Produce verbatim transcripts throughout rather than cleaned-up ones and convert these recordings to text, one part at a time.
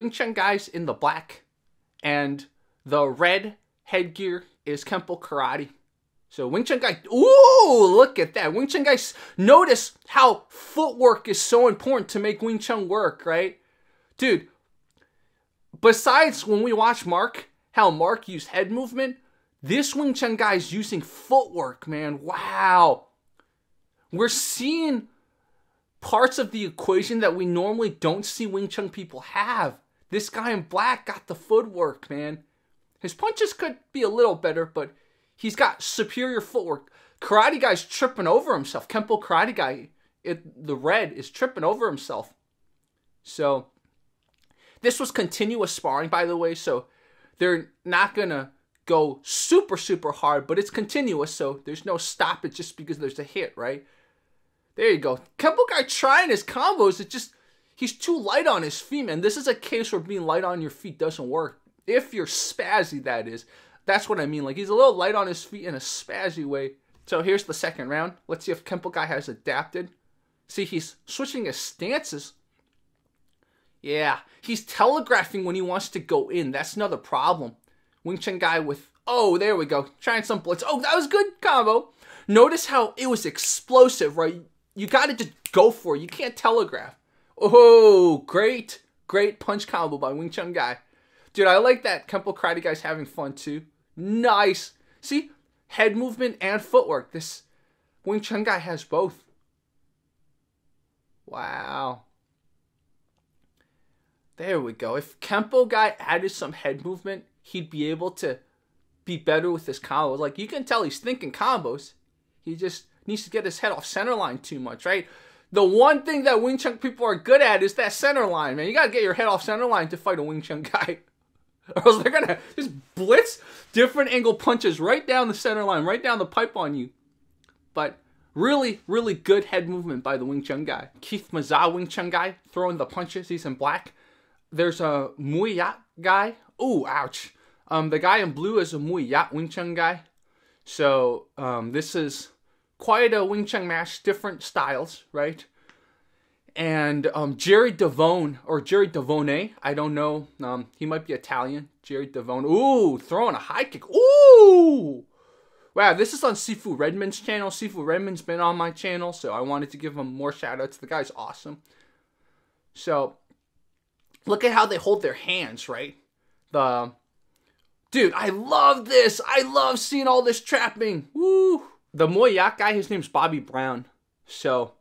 Wing Chun guy's in the black, and the red headgear is Kenpo karate. So Wing Chun guy, ooh, look at that. Wing Chun guys, notice how footwork is so important to make Wing Chun work, right? Dude, besides when we watch Mark, how Mark used head movement, this Wing Chun guy is using footwork, man. Wow. We're seeing parts of the equation that we normally don't see Wing Chun people have. This guy in black got the footwork, man. His punches could be a little better, but he's got superior footwork. Karate guy's tripping over himself. Kenpo karate guy, it, the red, is tripping over himself. So, this was continuous sparring, by the way, so they're not going to go super, super hard, but it's continuous, so there's no stoppage just because there's a hit, right? There you go. Kenpo guy trying his combos, it just, he's too light on his feet, man. This is a case where being light on your feet doesn't work. If you're spazzy, that is. That's what I mean. Like, he's a little light on his feet in a spazzy way. So here's the second round. Let's see if Kenpo guy has adapted. See, he's switching his stances. Yeah, he's telegraphing when he wants to go in. That's another problem. Wing Chun guy with, oh, there we go. Trying some blitz. Oh, that was a good combo. Notice how it was explosive, right? You got to just go for it. You can't telegraph. Oh, great, great punch combo by Wing Chun guy. Dude, I like that Kenpo karate guy's having fun too. Nice. See, head movement and footwork. This Wing Chun guy has both. Wow. There we go. If Kenpo guy added some head movement, he'd be able to be better with his combos. Like, you can tell he's thinking combos. He just needs to get his head off center line too much, right? The one thing that Wing Chun people are good at is that center line, man. You got to get your head off center line to fight a Wing Chun guy. Or else they're going to just blitz different angle punches right down the center line, right down the pipe on you. But really, really good head movement by the Wing Chun guy. Keith Mazza, Wing Chun guy, throwing the punches. He's in black. There's a Moy Yat guy. Ooh, ouch. Um, the guy in blue is a Moy Yat Wing Chun guy. So um, this is quite a Wing Chun match, different styles, right? And um, Jerry Devone, or Jerry Devone, I don't know. Um, he might be Italian. Jerry Devone. Ooh, throwing a high kick. Ooh! Wow, this is on Sifu Redmond's channel. Sifu Redmond's been on my channel, so I wanted to give him more shout-outs. The guy's awesome. So, look at how they hold their hands, right? The Dude, I love this. I love seeing all this trapping. Woo! The Moy Yat guy, his name's Bobby Brown. So,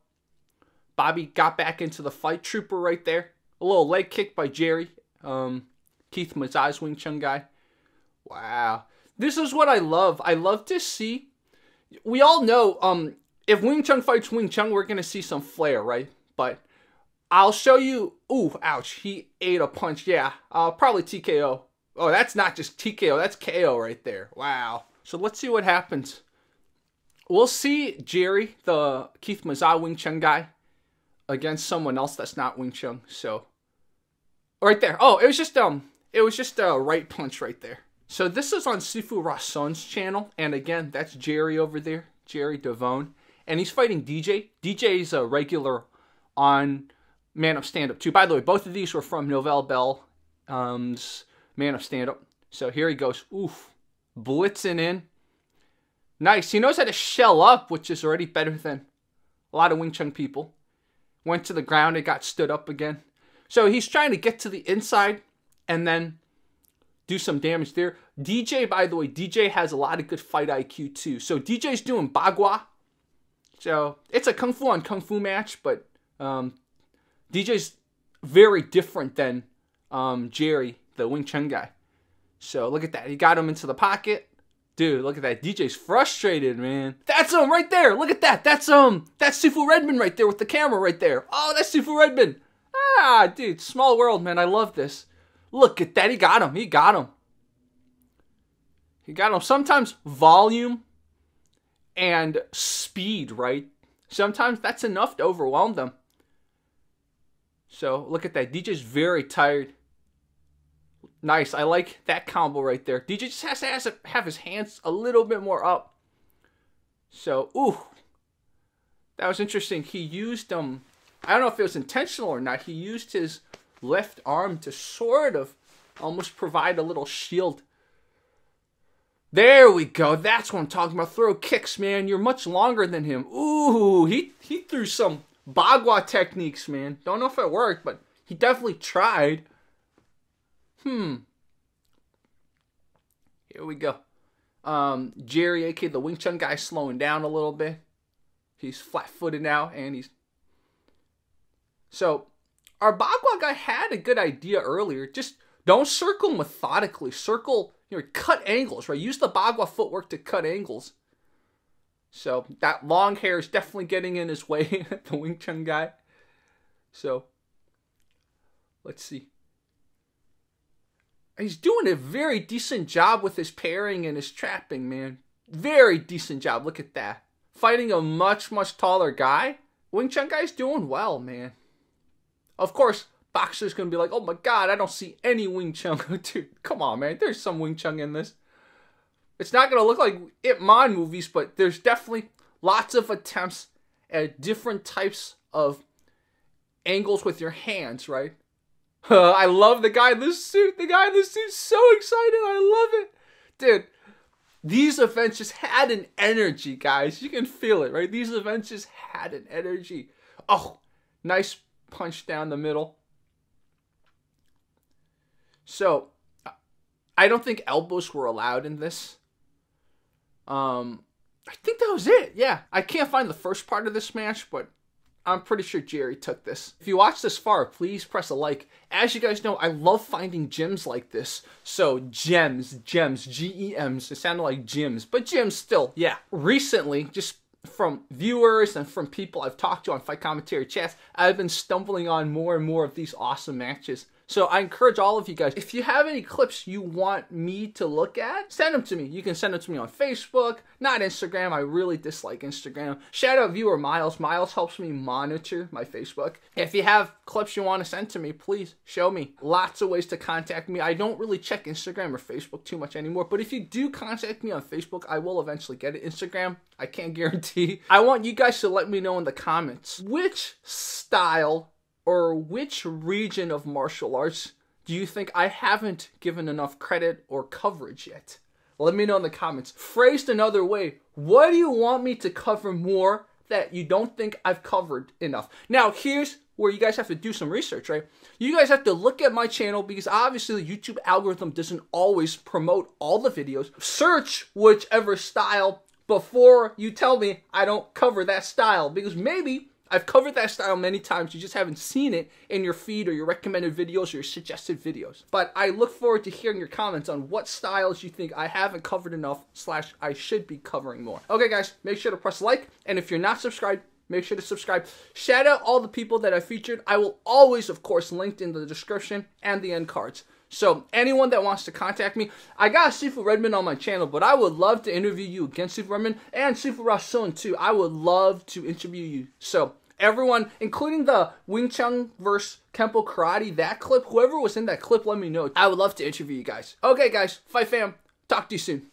Bobby got back into the fight. Trooper right there. A little leg kick by Jerry. Um, Keith Mazza's Wing Chun guy. Wow. This is what I love. I love to see. We all know um, if Wing Chun fights Wing Chun, we're going to see some flair, right? But I'll show you. Ooh, ouch. He ate a punch. Yeah, uh, probably T K O. Oh, that's not just T K O. That's K O right there. Wow. So let's see what happens. We'll see Jerry, the Keith Mazza Wing Chun guy, against someone else that's not Wing Chun. So, right there. Oh, it was just um, it was just a right punch right there. So this is on Sifu Rasun's channel, and again, that's Jerry over there, Jerry Devone, and he's fighting D J. D J's a regular on Man of Stand-Up too. By the way, both of these were from Novell Bell's Man of Stand-Up. So here he goes. Oof, blitzing in. Nice. He knows how to shell up, which is already better than a lot of Wing Chun people. Went to the ground and got stood up again. So he's trying to get to the inside and then do some damage there. D J, by the way, D J has a lot of good fight I Q too. So D J's doing Bagua. So it's a Kung Fu on Kung Fu match, but um, D J's very different than um, Jerry, the Wing Chun guy. So look at that. He got him into the pocket. Dude, look at that. D J's frustrated, man. That's him right there. Look at that. That's um, that's Sifu Redmond right there with the camera right there. Oh, that's Sifu Redmond. Ah, dude, small world, man. I love this. Look at that. He got him. He got him. He got him. Sometimes volume and speed, right? Sometimes that's enough to overwhelm them. So, look at that. D J's very tired. Nice. I like that combo right there. D J just has to, has to have his hands a little bit more up. So, ooh. That was interesting. He used, um, I don't know if it was intentional or not. He used his left arm to sort of almost provide a little shield. There we go. That's what I'm talking about. Throw kicks, man. You're much longer than him. Ooh, he, he threw some Bagua techniques, man. Don't know if it worked, but he definitely tried. Hmm. Here we go. Um, Jerry, a k a the Wing Chun guy, slowing down a little bit. He's flat-footed now, and he's... So, our Bagua guy had a good idea earlier. Just don't circle methodically. Circle, you know, cut angles, right? Use the Bagua footwork to cut angles. So, that long hair is definitely getting in his way, the Wing Chun guy. So, let's see. He's doing a very decent job with his parrying and his trapping, man. Very decent job. Look at that. Fighting a much, much taller guy. Wing Chun guy's doing well, man. Of course, boxer's going to be like, oh my god, I don't see any Wing Chun. Dude, come on, man. There's some Wing Chun in this. It's not going to look like Ip Man movies, but there's definitely lots of attempts at different types of angles with your hands, right? Uh, I love the guy in this suit. The guy in this suit's so excited. I love it. Dude, these events just had an energy, guys. You can feel it, right? These events just had an energy. Oh, nice punch down the middle. So, I don't think elbows were allowed in this. Um, I think that was it. Yeah, I can't find the first part of this match, but... I'm pretty sure Jerry took this. If you watched this far, please press a like. As you guys know, I love finding gems like this. So gems, gems, G E Ms. It sounded like gems, but gems still, yeah. Recently, just from viewers and from people I've talked to on Fight Commentary Chats, I've been stumbling on more and more of these awesome matches. So I encourage all of you guys, if you have any clips you want me to look at, send them to me. You can send them to me on Facebook, not Instagram. I really dislike Instagram. Shout out viewer Miles. Miles helps me monitor my Facebook. If you have clips you want to send to me, please show me. Lots of ways to contact me. I don't really check Instagram or Facebook too much anymore, but if you do contact me on Facebook, I will eventually get it. Instagram, I can't guarantee. I want you guys to let me know in the comments which style or which region of martial arts do you think I haven't given enough credit or coverage yet? Let me know in the comments. Phrased another way, what do you want me to cover more that you don't think I've covered enough? Now, here's where you guys have to do some research, right? You guys have to look at my channel because obviously the YouTube algorithm doesn't always promote all the videos. Search whichever style before you tell me I don't cover that style because maybe I've covered that style many times, you just haven't seen it in your feed or your recommended videos or your suggested videos. But I look forward to hearing your comments on what styles you think I haven't covered enough slash I should be covering more. Okay guys, make sure to press like, and if you're not subscribed, make sure to subscribe. Shout out all the people that I featured. I will always, of course, link in the description and the end cards. So anyone that wants to contact me, I got Sifu Redmond on my channel, but I would love to interview you against Sifu Redmond and Sifu Rasun too. I would love to interview you. So everyone, including the Wing Chun versus Kenpo Karate, that clip, whoever was in that clip, let me know. I would love to interview you guys. Okay guys, Fight Fam, talk to you soon.